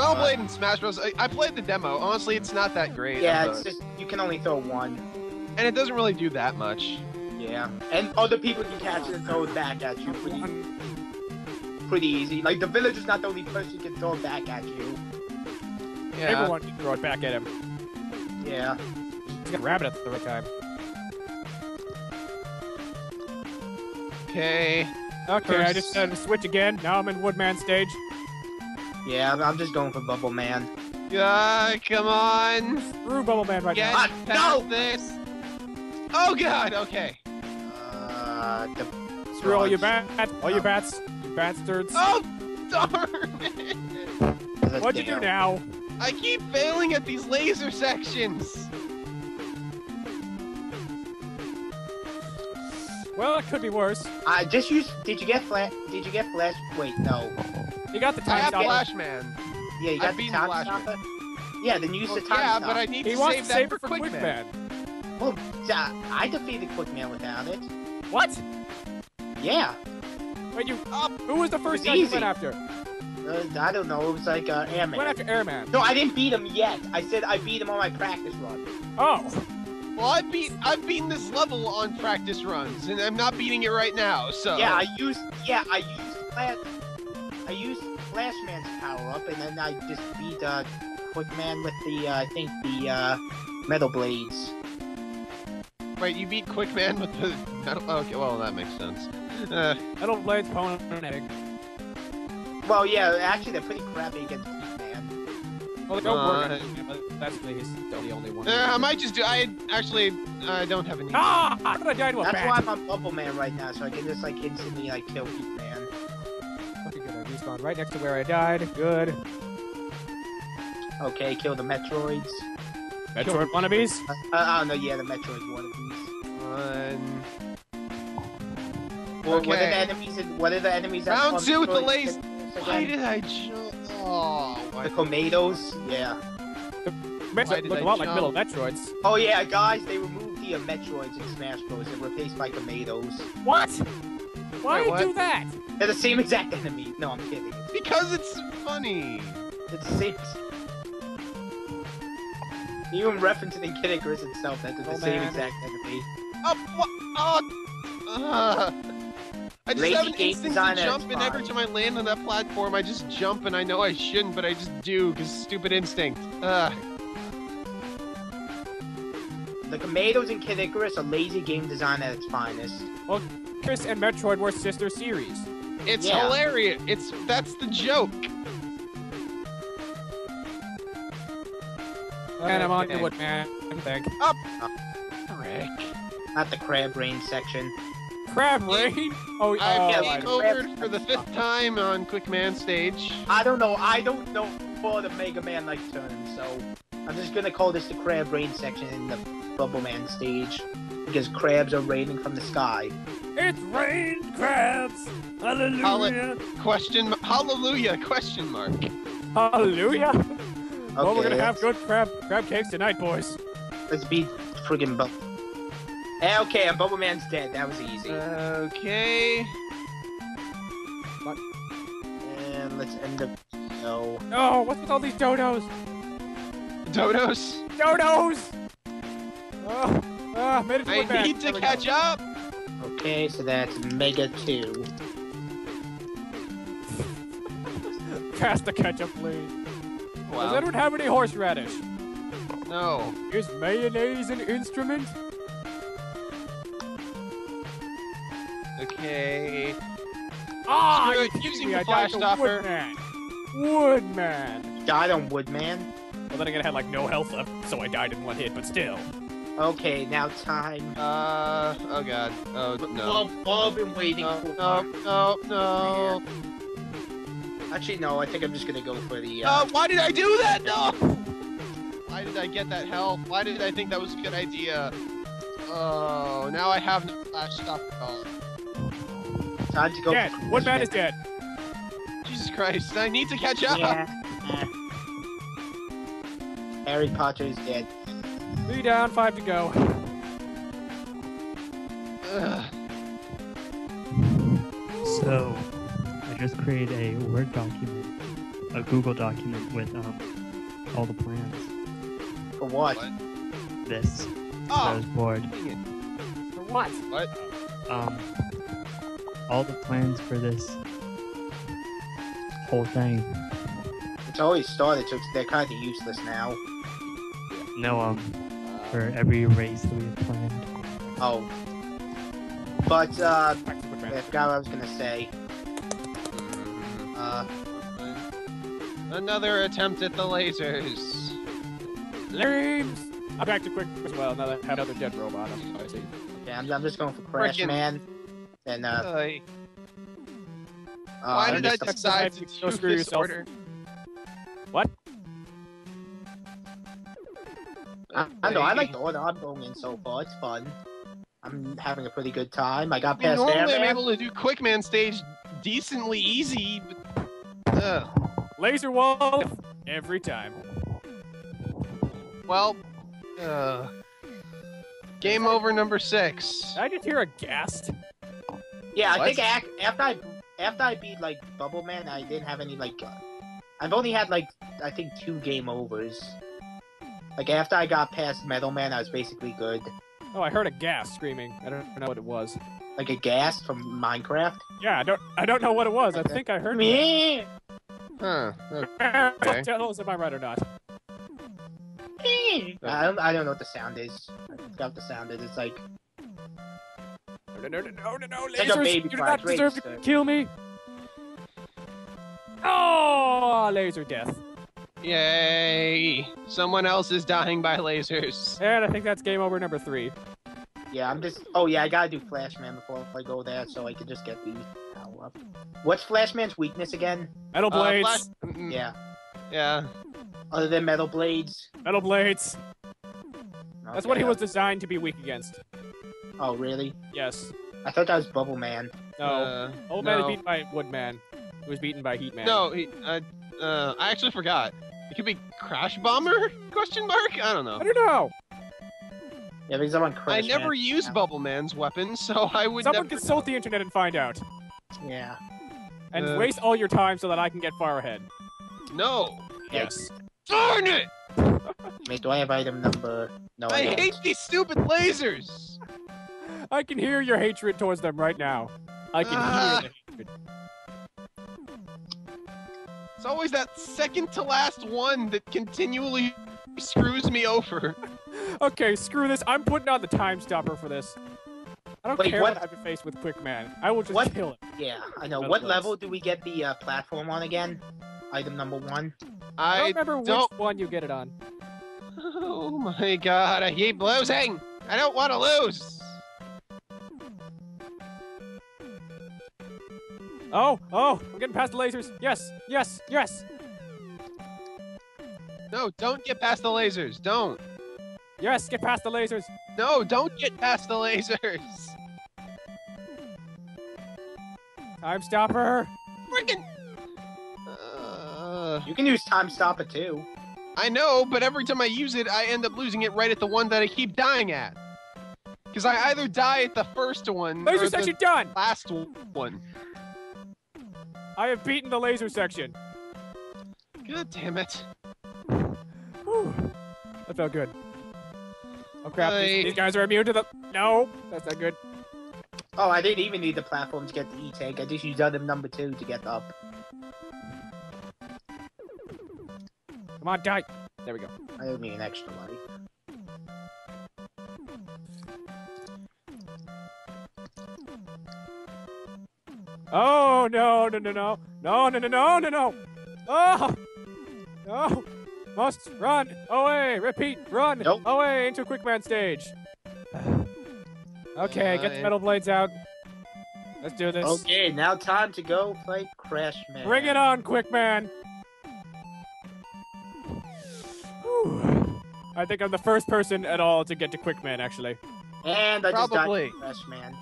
Metal Blade and Smash Bros. I played the demo. Honestly, it's not that great. Yeah, it's just you can only throw one, and it doesn't really do that much. Yeah, and other people can catch it and throw it back at you pretty easy. Like the villager's not the only person who can throw it back at you. Yeah. Everyone can throw it back at him. Yeah. He's gonna rabbit at the right time. Okay. Okay, I just had to switch again. Now I'm in Woodman stage. Yeah, I'm just going for Bubble Man. God, come on! Screw Bubble Man right now. No! This. Oh God! Okay. Screw all your bats! All your bats! You bastards! Oh darn it! What'd you do now? I keep failing at these laser sections. Well, it could be worse. I just used. Did you get flash? Did you get flash? Wait, no. You got the time stopper. Flashman. Yeah, you got the time stopper. Yeah, then use the time stopper. Yeah, but I need to save that for Quick Man. Well, I defeated Quick Man without it. What? Yeah. Wait, you? Who was the first guy you went after? I don't know. It was like Air Man. Went after Air Man. No, I didn't beat him yet. I said I beat him on my practice run. Oh. Well, I've beaten this level on practice runs, and I'm not beating it right now. So yeah, I used Flashman's power up, and then I just beat Quick Man with the I think the Metal Blades. Wait, you beat Quick Man with the Metal? Okay, well that makes sense. Metal Blades, Pwn, and Egg. Well, yeah, actually they're pretty crappy against Heat Man. Well, don't work. That's the only one. I might just do. I don't have any. Ah! How did I die to a bat? That's why I'm on Bubble Man right now, so I can just like instantly like kill Heat Man. Fucking good. I respawned right next to where I died. Good. Okay, kill the Metroids. Metroid wannabes? Oh no, yeah, the Metroid wannabes. One. Well, okay. What are the enemies? What are the enemies? Round two with the laser. Why did I jump? Oh, the tomatoes. Yeah. The Metroids look a lot like little Metroids. Oh yeah, guys, they removed the Metroids in Smash Bros. And replaced by tomatoes. What? Why did you do that? They're the same exact enemy. No, I'm kidding. Because it's funny. It's the same. You even referenced in Kid Icarus itself that did the same exact enemy. Oh, what? Oh! I just have an instinct to jump, and every time I land on that platform, I just jump, and I know I shouldn't, but I just do, because stupid instinct. The tomatoes in Kid Icarus are lazy game design at its finest. Well, Chris and Metroid were sister series. It's hilarious. That's the joke. And I'm on the Woodman. Thank you. Up! Frick. Not the crab rain section. Crab rain? Oh, I've over for the fifth time on Quick Man stage. I don't know for the Mega Man like term, so I'm just gonna call this the crab rain section in the Bubble Man stage. Because crabs are raining from the sky. It's rain crabs! Hallelujah! Hallelujah! Question mark. Hallelujah! Okay, well, we're gonna have good crab cakes tonight, boys. Let's beat friggin' okay, and Bubble Man's dead. That was easy. Okay. What? And let's end up. No. No. What's with all these dodos? Dodos. Dodos. Oh. Made it to I need to catch up. Okay, so that's Mega 2. Cast the ketchup, please. Wow. Does anyone have any horseradish? No. Is mayonnaise an instrument? Okay. Ah! Oh, using the flash stopper. Woodman. Died on Woodman? Well, then again, I had like no health left, so I died in one hit, but still. Okay, now time. Oh god. Oh no. We've all been waiting for. No. Actually, no, I think I'm just gonna go for the, why did I do that? No! Why did I get that health? Why did I think that was a good idea? Oh, now I have no flash stop at all. Time to go. Dead. Woodman is dead. Jesus Christ, I need to catch up! Yeah. Harry Potter is dead. 3 down, 5 to go. Ugh. So... just create a Word document a Google document with all the plans. For what? This. Oh, I was bored. For what? What? All the plans for this whole thing. It's always started, so they're kind of useless now. No, for every race that we have planned. Oh. But, I forgot what I was gonna say. Another attempt at the lasers. Lames! I'm back to Quick as well, now that I have another dead robot. I see. Yeah, I'm just going for Crash Man. And, why did I decide to do this order? What? I know, I like the order I'm going in so far, it's fun. I'm having a pretty good time. I got past Air Man. Normally I'm able to do Quick Man stage decently easy, but... Laser wall! Every time. Well... Game over number 6. Did I just hear a ghast? Yeah, what? I think after I beat, like, Bubble Man, I didn't have any, like... I've only had, like, I think 2 game overs. Like, after I got past Metal Man, I was basically good. Oh, I heard a ghast screaming. I don't know what it was. Like a ghast from Minecraft? Yeah, I don't know what it was. I think I heard it. Huh. Okay. Tell us if I'm right or not. I don't know what the sound is. I forgot what the sound is. It's like... No, lasers! Like a baby you do not deserve to kill me! Oh, laser death. Yay! Someone else is dying by lasers. And I think that's game over number 3. Yeah, I'm just... Oh, yeah, I gotta do Flashman before I go there, so I can just get the power up. What's Flashman's weakness again? Metal Blades! Yeah. Yeah. Other than Metal Blades? Metal Blades! Okay. That's what he was designed to be weak against. Oh, really? Yes. I thought that was Bubble Man. No. Old Man was beaten by Woodman. He was beaten by Heat Man. No, I actually forgot. It could be Crash Bomber? Question mark? I don't know. I don't know! Yeah, because I'm on Crash Man. I never used Bubble Man's weapon, so I would never... Someone consult the internet and find out. Yeah. And waste all your time so that I can get far ahead. No! Yes. Darn it! Wait, do I have item number... No, I hate these stupid lasers! I can hear your hatred towards them right now. I can hear the hatred. It's always that second to last one that continually screws me over. Okay, screw this. I'm putting on the Time Stopper for this. I don't care what I've been faced with Quick Man. I will just kill it. Yeah, I know. What level do we get the platform on again? Item number 1? I don't remember which one you get it on. Oh my god, I keep losing! I don't want to lose! Oh, I'm getting past the lasers. Yes, yes, yes. No, don't get past the lasers. Don't. Yes, get past the lasers. No, don't get past the lasers. Time Stopper. Frickin'. You can use Time Stopper too. I know, but every time I use it, I end up losing it right at the one that I keep dying at. Because I either die at the first one laser or the done. Last one. I have beaten the laser section. God damn it. Whew. That felt good. Oh crap, these guys are immune to the... No, that's not good. Oh, I didn't even need the platform to get the E-Tank. I just used item number 2 to get up. Come on, die. There we go. I don't need an extra life. Oh, no. Oh, no. Must run away. Repeat, run away into Quick Man stage. Okay, get the Metal Blades out. Let's do this. Okay, now time to go play Crash Man. Bring it on, Quick Man. Whew. I think I'm the first person at all to get to Quick Man, actually. And I just died to Crash Man.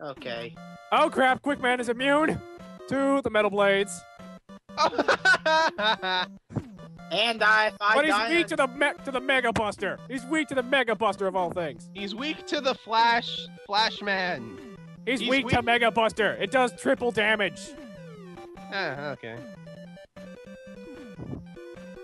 Okay. Oh crap, Quick Man is immune to the Metal Blades. And but he's weak to the Mega Buster. He's weak to the Mega Buster of all things. He's weak to the Flashman. He's weak to Mega Buster. It does triple damage. Ah, okay.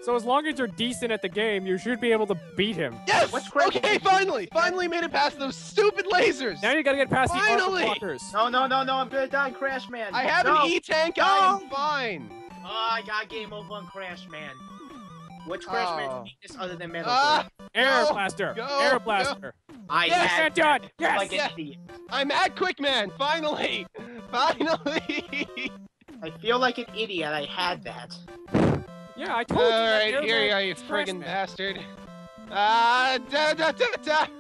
So as long as you're decent at the game, you should be able to beat him. Yes! Okay, finally! Finally made it past those stupid lasers! Now you gotta get past the armor blockers. No, no, no, no, I'm gonna die in Crash Man. I have an E-Tank, I am fine! Oh, I got game over on Crash Man. Which Crash Man's weakness other than Metal Blade? Air Blaster! Air Blaster! Yes, yes! I'm at Quick Man! Finally! Finally! I feel like an idiot, I had that. Yeah, I told you. Alright, here you are, you friggin' bastard.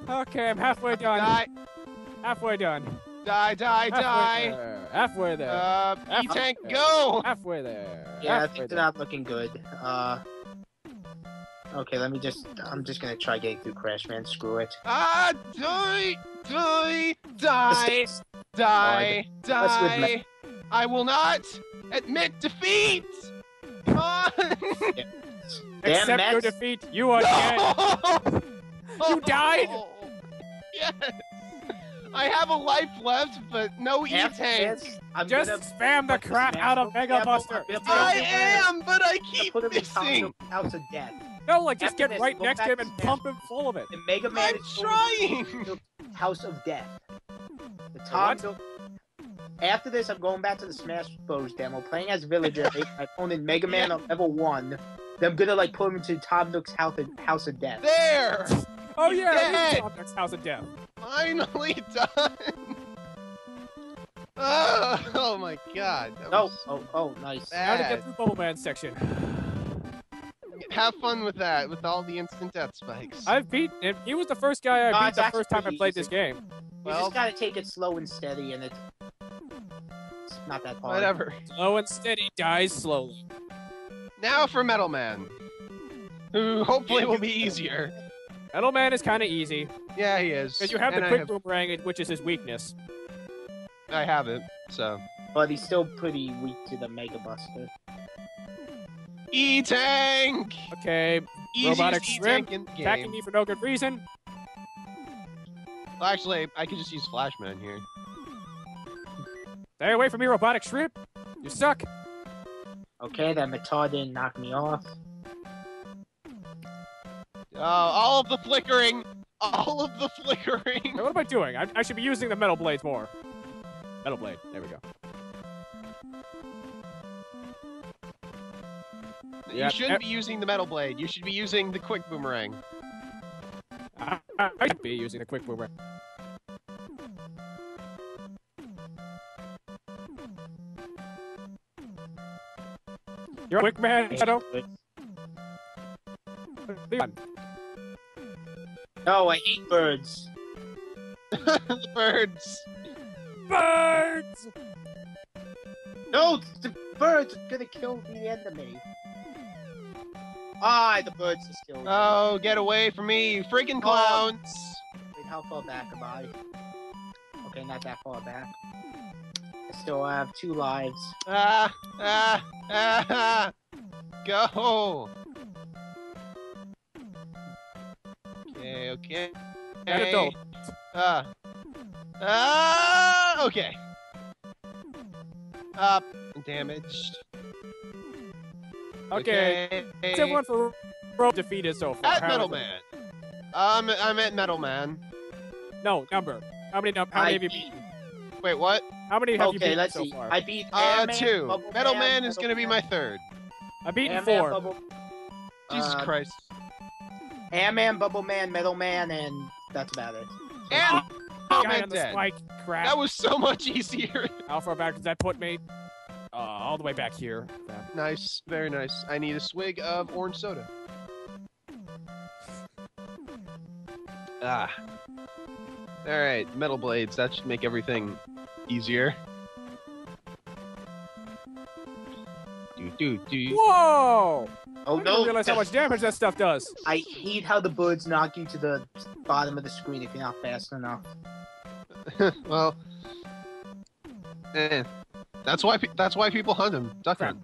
Okay, I'm halfway done. Die. Halfway done. Die, die, die. Halfway there. E-Tank, go! Halfway there. Yeah, things are not looking good. Okay, let me just. I'm just gonna try getting through Crash Man. Screw it. Ah, die, die, die, die, die. I will not admit defeat. Come on. Accept your defeat. You are dead. You died. Yes. I have a life left, but no E-Tank. Just spam the crap out of Mega Buster. I am, but I keep missing. Out to death. No, like, just get right next to him and pump him full of it. The Mega Man is trying! The House of Death. The Tondo. After this, I'm going back to the Smash Bros. demo, playing as Villager, my opponent Mega Man on level 1. Then I'm gonna, like, put him into Tom Nook's House of Death. There! Oh, yeah, Tom Nook's House of Death. Finally done! Oh my god. Oh, nice. Now to get through the Bubble Man section. Have fun with that, with all the instant death spikes. I've beat him. He was the first guy I beat the first time I played this game. You just gotta take it slow and steady, and it's not that hard. Whatever. Slow and steady dies slowly. Now for Metal Man, who hopefully will be easier. Metal Man is kind of easy. Yeah, he is. Because you have the Quick Boomerang, which is his weakness. I have it, so. But he's still pretty weak to the Mega Buster. E-Tank! Okay, robotic shrimp attacking me for no good reason. Well, actually, I could just use Flashman here. Stay away from me, robotic shrimp! You suck! Okay, that Matard didn't knock me off. Oh, all of the flickering! All of the flickering! Hey, what am I doing? I should be using the Metal Blades more. Metal Blade, there we go. You shouldn't be using the Metal Blade. You should be using the Quick Boomerang. I should be using the Quick Boomerang. You're Quick Man, Shadow. No, I hate birds. Birds. Birds! No, the birds are gonna kill the enemy. The birds are still. Oh, get away from me, you freaking clowns! Wait, how far back am I? Okay, not that far back. I still have 2 lives. Go! Okay, okay. Hey. Okay. Up, damaged. Okay. Someone for defeated so far. At Metal Man. I'm at Metal Man. No, number. How many have you beaten? Wait, what? How many have you beaten so far? I beat Air Man, 2. Metal Man is gonna be my 3rd. I've beaten 4. Jesus Christ. Air Man, Bubble Man, Metal Man, and that's about it. And I'm dead. Crap. That was so much easier. How far back does that put me? All the way back here. Nice, very nice. I need a swig of orange soda. Ah. Alright, Metal Blades, that should make everything easier. Whoa! Oh no! I didn't realize how much damage that stuff does. I hate how the birds knock you to the bottom of the screen if you're not fast enough. Well... Eh. That's why people hunt them. Duck hunt.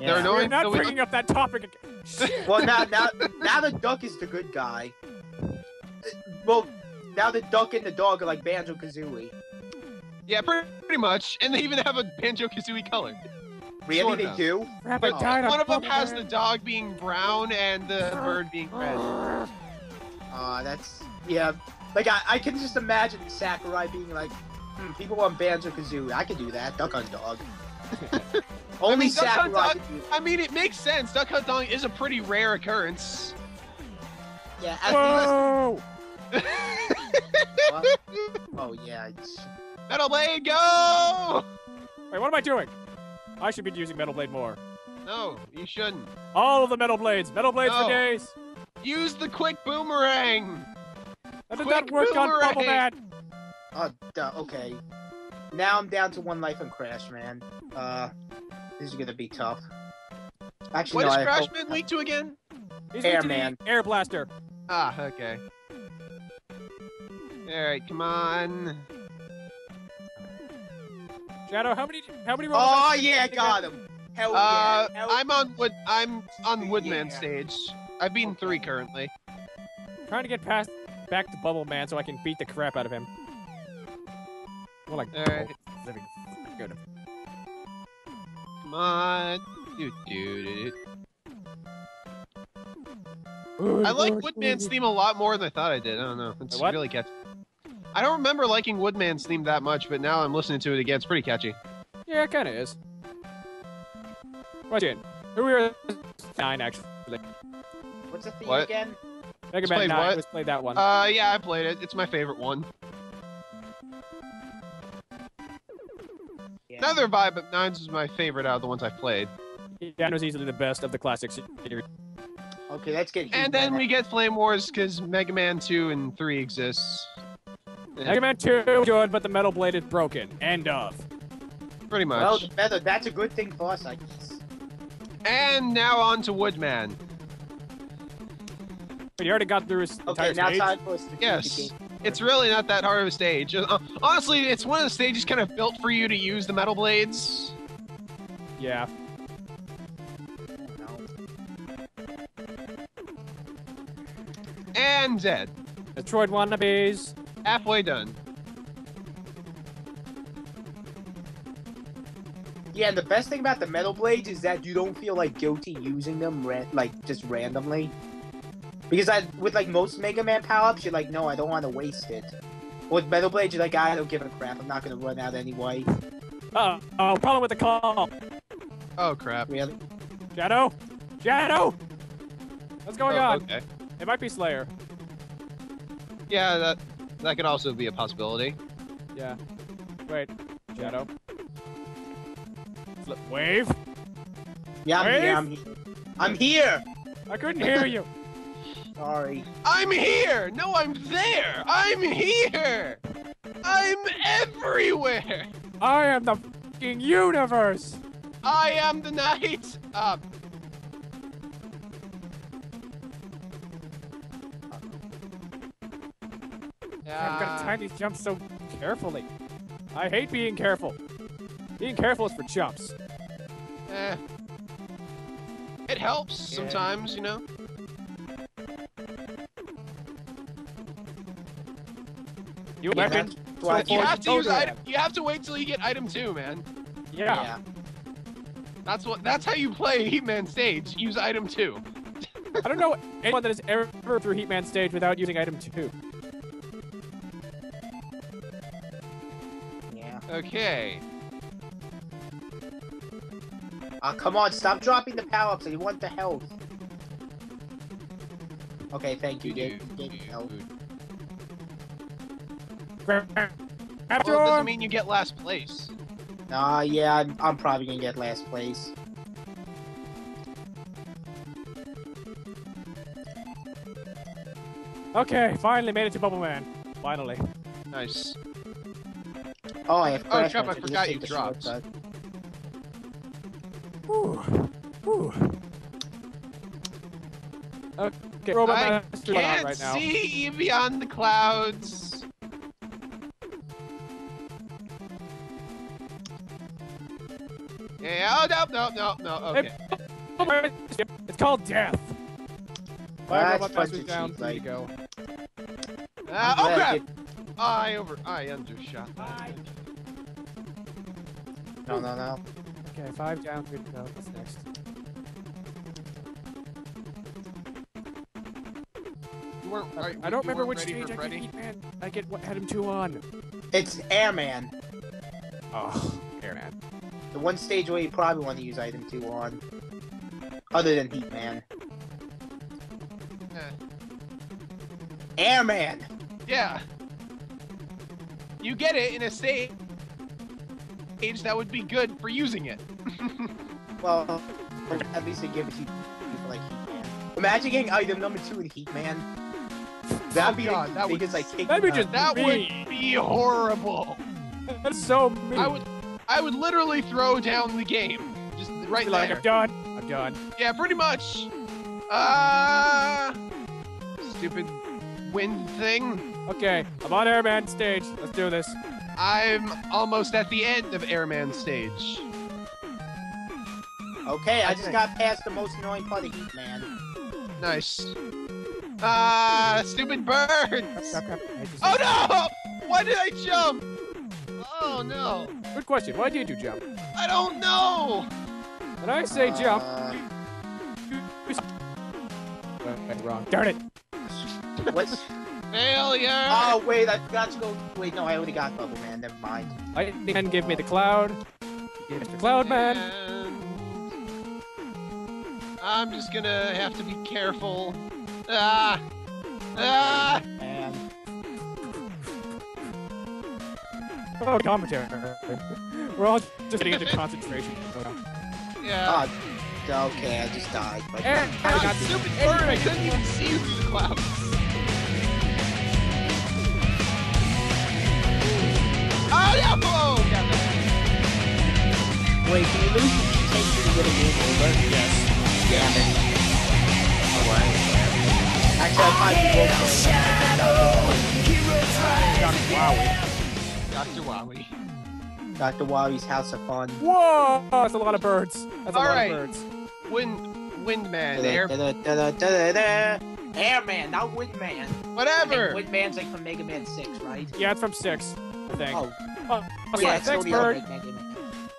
Yeah. They're annoying. We're not bringing up that topic again. Well, now the duck is the good guy. Well, now the duck and the dog are like Banjo-Kazooie. Yeah, pretty much. And they even have a Banjo-Kazooie color. Really, they do? But one of them has the dog being brown and the bird being red. That's... yeah. Like, I can just imagine Sakurai being like, people want Banjo-Kazooie. I could do that. Duck Hunt Dog. Only Sakurai could do that. I mean, it makes sense. Duck Hunt Dog is a pretty rare occurrence. Yeah, at least... Whoa! Oh, yeah. It's... Metal Blade, go! Wait, what am I doing? I should be using Metal Blade more. No, you shouldn't. All of the Metal Blades. Metal Blades for days. Use the Quick Boomerang. That did not work on Bubble Man. Okay. Now I'm down to one life on Crash Man. This is gonna be tough. Actually, what does Crash Man lead to again? Air Man. Air Blaster. Ah, okay. All right, come on. Shadow, how many rolls? Oh yeah, got him. Hell yeah. I'm on Woodman stage. I've beaten 3 currently. I'm trying to get back to Bubble Man so I can beat the crap out of him. Well, like, Alright. Come on. I like Woodman's theme a lot more than I thought I did. I don't know. It's really catchy. I don't remember liking Woodman's theme that much, but now I'm listening to it again. It's pretty catchy. Yeah, it kind of is. Watch it. Here we are. 9, actually. What's the theme again? Mega Man 9. Let's play that one. Yeah, I played it. It's my favorite one. Yeah. Another vibe, but 9's was my favorite out of the ones I played. Yeah, it was easily the best of the classics. Okay, that's good. And then we get Flame Wars because Mega Man 2 and 3 exists. Mega Man 2 is good, but the Metal Blade is broken. End of. Pretty much. Well, that's a good thing for us, I guess. And now on to Woodman. You already got through his entire stage? Okay, now time for us to finish the game. It's really not that hard of a stage. Honestly, it's one of the stages kind of built for you to use the Metal Blades. Yeah. And dead. Metroid wannabes. Halfway done. Yeah, and the best thing about the Metal Blades is that you don't feel, like, guilty using them, like, just randomly. Because with, like, most Mega Man power-ups, you're like, no, I don't want to waste it. With Metal Blades, you're like, I don't give a crap. I'm not going to run out anyway. Uh-oh, problem with the call. Oh, crap. Really? Shadow? Shadow! What's going on? Okay. It might be Slayer. Yeah, that could also be a possibility. Yeah. Wait. Shadow. Flip wave. Yeah, I'm here. I couldn't hear you. Sorry. I'm here. No, I'm there. I'm here. I'm everywhere. I am the fucking universe. I am the night. I've got to time these jumps so carefully. I hate being careful. Being careful is for jumps. It helps sometimes, you know? You weapon. You have to use item. You have to wait till you get item 2, man. Yeah. That's how you play Heat Man stage. Use item 2. I don't know anyone that has ever through Heat Man stage without using item 2. Okay. Come on, stop dropping the power-ups. I want the health. Okay, thank you, dude. It doesn't mean you get last place. Yeah, I'm probably gonna get last place. Okay, finally made it to Bubble Man. Finally. Nice. Oh, I have Crash Man. I forgot you dropped. Okay, Robot Master can't right now. See beyond the clouds. Yeah, no, okay. It's called death. Robot Master's down. There you go. Oh, crap! I undershot that. No. Okay, 5 down, 3 to go. What's next? You weren't, I don't remember which stage I had him 2 on. It's Air Man. Oh, Air Man. The one stage where you probably want to use item 2 on. Other than Heat Man. Air Man! Yeah. You get it in a stage that would be good for using it. Well, at least they give it to you for like Heat Man. Imagine getting item number 2 in Heat Man. That'd be the biggest like kick. That would be horrible. That's so mean. I would literally throw down the game. Just right there. Like, I'm done. I'm done. Yeah, pretty much. Stupid wind thing. Okay, I'm on Air Man stage. Let's do this. I'm almost at the end of Air Man stage. Okay, I just got past the most annoying part of Heat Man. Nice. Ah, stupid birds! Oh no! Why did I jump? Oh no. Good question. Why did you jump? I don't know. When I say jump, wrong. Darn it. What's failure? Oh wait, I got to go. Wait, no, I already got Bubble Man. Never mind. I can give me the cloud. Give Mr. Cloud Man. I'm just gonna have to be careful. Ah! Ah! Man. Oh, commentary. We're all just getting into concentration. Yeah. Okay, I just died. But and I got stupid bird. I couldn't even see through the clouds. Oh, yeah! Oh, got that. Wait, can you lose the take pretty good game over? Yes. Yeah. Alright. Actually, I might be able to. Dr. Wally. Dr. Wally's House of Fun. Whoa! That's a lot of birds. That's a lot of birds. Windman. Air Man, not Woodman. Whatever. Woodman's like from Mega Man 6, right? Yeah, it's from 6. Thing. Oh, yeah, thanks, bird.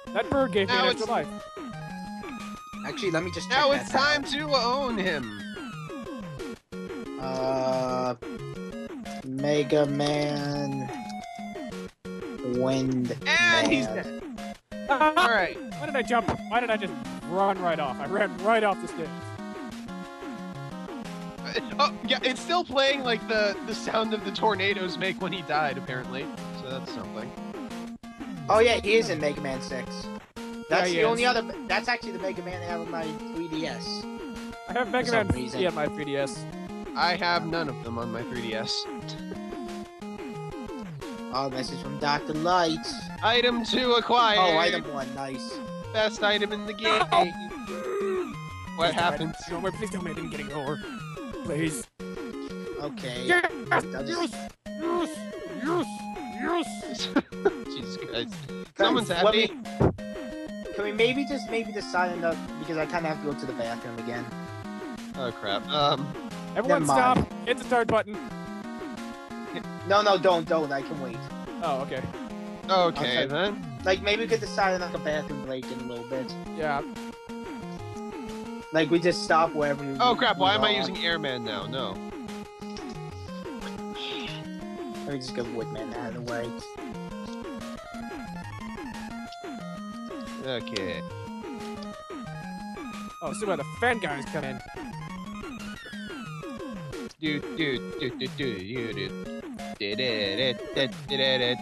That bird gave me an extra life. Actually, let me just check that out. Now it's time to own him. Mega Man... Wind... And he's dead. Alright. Why did I jump? Why did I just run right off? I ran right off the stage. Oh, yeah, it's still playing like the sound of the tornadoes make when he died, apparently. So that's something. Oh yeah, he is in Mega Man 6. That's the only other... That's actually the Mega Man I have on my 3DS. I have Mega Man 3 on my 3DS. I have none of them on my 3DS. Oh, message from Doctor Light. Item 2 acquired. Oh, item 1, nice. Best item in the game. No! What happened? Please tell me I didn't get it over. Please. Okay. Yes! Yes! Jesus Christ. Someone's happy. Can we maybe just decide enough, because I kind of have to go to the bathroom again. Oh, crap. Everyone stop! Hit the start button. No, no, don't. I can wait. Oh, okay. Okay, then. Like, maybe we could decide on like a bathroom break in a little bit. Yeah. Like, we just stop wherever we Oh, crap, why am I using Air Man now? No. Let me just get Woodman out of the way. Okay. Oh, this is where the fan guys come in. Okay,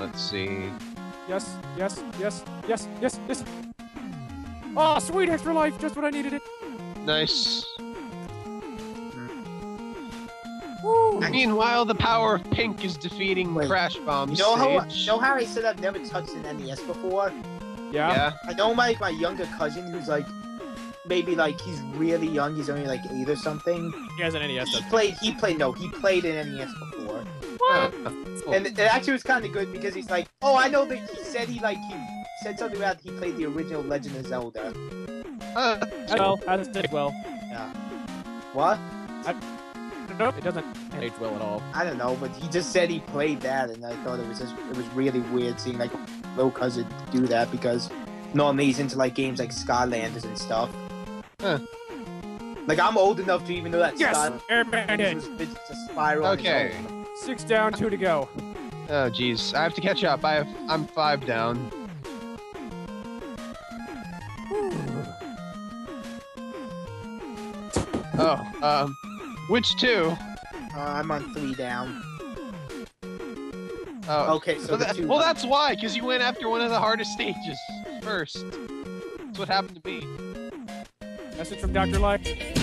let's see. Yes. Oh, sweet extra life, just when I needed it. Nice. Woo. Meanwhile, the power of pink is defeating Crash Bomb. You know how I said I've never touched an NES before? Yeah. I know my younger cousin who's like, maybe like he's really young. He's only like 8 or something. He has an NES. He played an NES before. What? Cool. And it actually was kind of good because he's like, oh, I know that he said something about he played the original Legend of Zelda. Well, yeah. What? No, it doesn't age well at all. I don't know, but he just said he played that, and I thought it was really weird seeing like little cousin do that because normally he's into like games like Skylanders and stuff. Huh. Like I'm old enough to even know that. Yes, Air Man. It's a spiral. Okay, 6 down, 2 to go. Oh jeez, I have to catch up. I'm 5 down. Oh, which two? I'm on 3 down. Oh. Okay, so that's why, because you went after one of the hardest stages first. That's what happened to me. Message from Doctor Light.